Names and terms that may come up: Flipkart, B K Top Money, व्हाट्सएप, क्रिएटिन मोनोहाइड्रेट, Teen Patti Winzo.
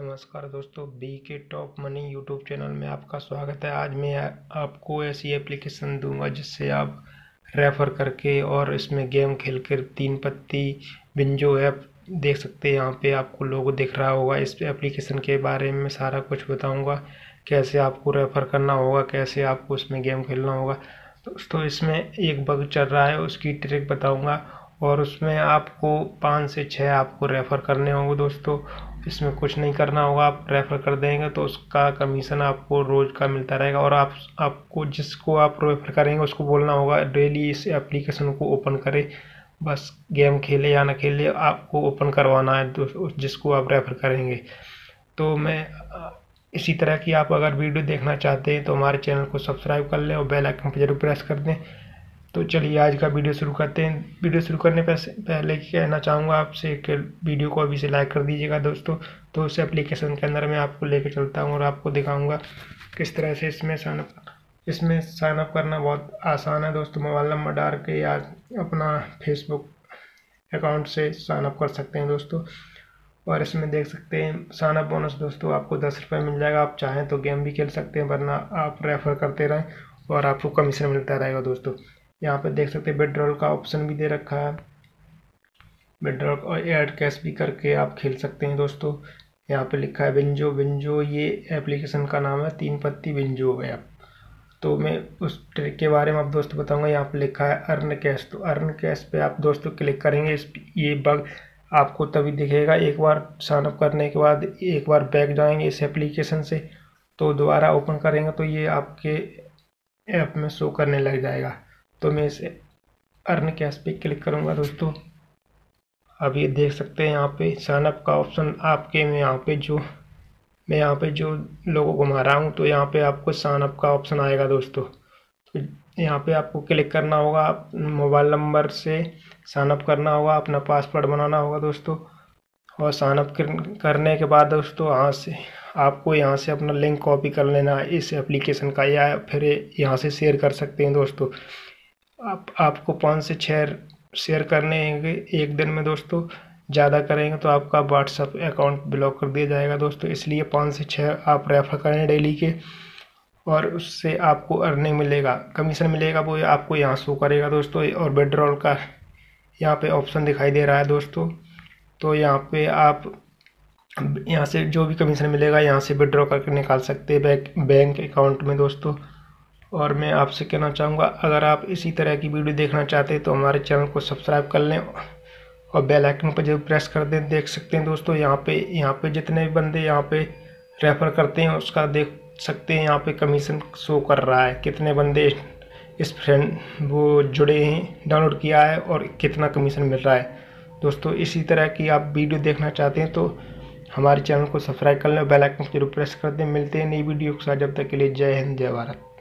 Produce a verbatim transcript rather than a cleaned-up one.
नमस्कार दोस्तों, बी के टॉप मनी यूट्यूब चैनल में आपका स्वागत है। आज मैं आपको ऐसी एप्लीकेशन दूंगा जिससे आप रेफ़र करके और इसमें गेम खेलकर तीन पत्ती विंजो ऐप देख सकते हैं। यहाँ पे आपको लोगो दिख रहा होगा। इस एप्लीकेशन के बारे में सारा कुछ बताऊंगा, कैसे आपको रेफ़र करना होगा, कैसे आपको उसमें गेम खेलना होगा। दोस्तों, इसमें एक बग चल रहा है, उसकी ट्रिक बताऊँगा और उसमें आपको पाँच से छः आपको रेफ़र करने होंगे। दोस्तों, इसमें कुछ नहीं करना होगा, आप रेफ़र कर देंगे तो उसका कमीशन आपको रोज़ का मिलता रहेगा। और आप आपको जिसको आप रेफ़र करेंगे उसको बोलना होगा डेली इस एप्लीकेशन को ओपन करे, बस गेम खेले या ना खेले आपको ओपन करवाना है तो जिसको आप रेफ़र करेंगे। तो मैं इसी तरह की आप अगर वीडियो देखना चाहते हैं तो हमारे चैनल को सब्सक्राइब कर लें और बेल आइकन पर जरूर प्रेस कर दें। तो चलिए आज का वीडियो शुरू करते हैं। वीडियो शुरू करने पहले कहना चाहूँगा आपसे कि वीडियो को अभी से लाइक कर दीजिएगा दोस्तों। तो उस एप्लीकेशन के अंदर मैं आपको लेकर चलता हूँ और आपको दिखाऊँगा किस तरह से इसमें साइनअप इसमें साइनअप करना बहुत आसान है। दोस्तों, मोबाइल नंबर डाल के या अपना फेसबुक अकाउंट से साइनअप कर सकते हैं दोस्तों। और इसमें देख सकते हैं साइनअप बोनस दोस्तों आपको दस रुपये मिल जाएगा। आप चाहें तो गेम भी खेल सकते हैं, वरना आप रेफ़र करते रहें और आपको कमीशन मिलता रहेगा। दोस्तों, यहाँ पर देख सकते हैं विड्रॉल का ऑप्शन भी दे रखा है, विड्रॉल और ऐड कैश भी करके आप खेल सकते हैं। दोस्तों, यहाँ पे लिखा है विंजो विंजो ये एप्लीकेशन का नाम है, तीन पत्ती विंजो ऐप। तो मैं उस ट्रिक के बारे में आप दोस्तों बताऊंगा। यहाँ पे लिखा है अर्न कैश, तो अर्न कैश पे आप दोस्तों क्लिक करेंगे। इस ये बग आपको तभी दिखेगा, एक बार साइनअप करने के बाद एक बार बैक जाएंगे इस एप्लीकेशन से तो दोबारा ओपन करेंगे तो ये आपके ऐप में शो करने लग जाएगा। तो मैं इसे अर्न कैश पे क्लिक करूंगा। दोस्तों, अब ये देख सकते हैं यहाँ पे साइनअप का ऑप्शन आपके में यहाँ पे जो मैं यहाँ पे जो लोगों को घुमा रहा हूँ तो यहाँ पे आपको साइनअप का ऑप्शन आएगा। दोस्तों, तो यहाँ पे आपको क्लिक करना होगा, आप मोबाइल नंबर से साइनअप करना होगा, अपना पासवर्ड बनाना होगा दोस्तों। और साइनअप करने के बाद दोस्तों यहाँ से आपको यहाँ से अपना लिंक कॉपी कर लेना है इस एप्लीकेशन का, या फिर यहाँ से शेयर कर सकते हैं दोस्तों। आप आपको पाँच से छः शेयर करने होंगे एक दिन में दोस्तों, ज़्यादा करेंगे तो आपका व्हाट्सएप अकाउंट ब्लॉक कर दिया जाएगा दोस्तों। इसलिए पाँच से छः आप रेफ़र करें डेली के, और उससे आपको अर्निंग मिलेगा, कमीशन मिलेगा, वो आपको यहाँ शो करेगा दोस्तों। और विड्रॉल का यहाँ पे ऑप्शन दिखाई दे रहा है दोस्तों। तो यहाँ पे आप यहाँ से जो भी कमीशन मिलेगा यहाँ से विड्रॉ करके निकाल सकते हैं बैंक बैंक अकाउंट में दोस्तों। और मैं आपसे कहना चाहूँगा अगर आप इसी तरह की वीडियो देखना चाहते हैं तो हमारे चैनल को सब्सक्राइब कर लें और बेल आइकन पर जरूर प्रेस कर दें। देख सकते हैं दोस्तों यहाँ पे यहाँ पे जितने भी बंदे यहाँ पे रेफ़र करते हैं उसका देख सकते हैं यहाँ पे कमीशन शो कर रहा है, कितने बंदे इस फ्रेंड वो जुड़े हैं, डाउनलोड किया है और कितना कमीशन मिल रहा है। दोस्तों, इसी तरह की आप वीडियो देखना चाहते हैं तो हमारे चैनल को सब्सक्राइब कर लें और बेल आइकन पर जरूर प्रेस कर दें। मिलते हैं नई वीडियो के साथ, जब तक के लिए जय हिंद, जय भारत।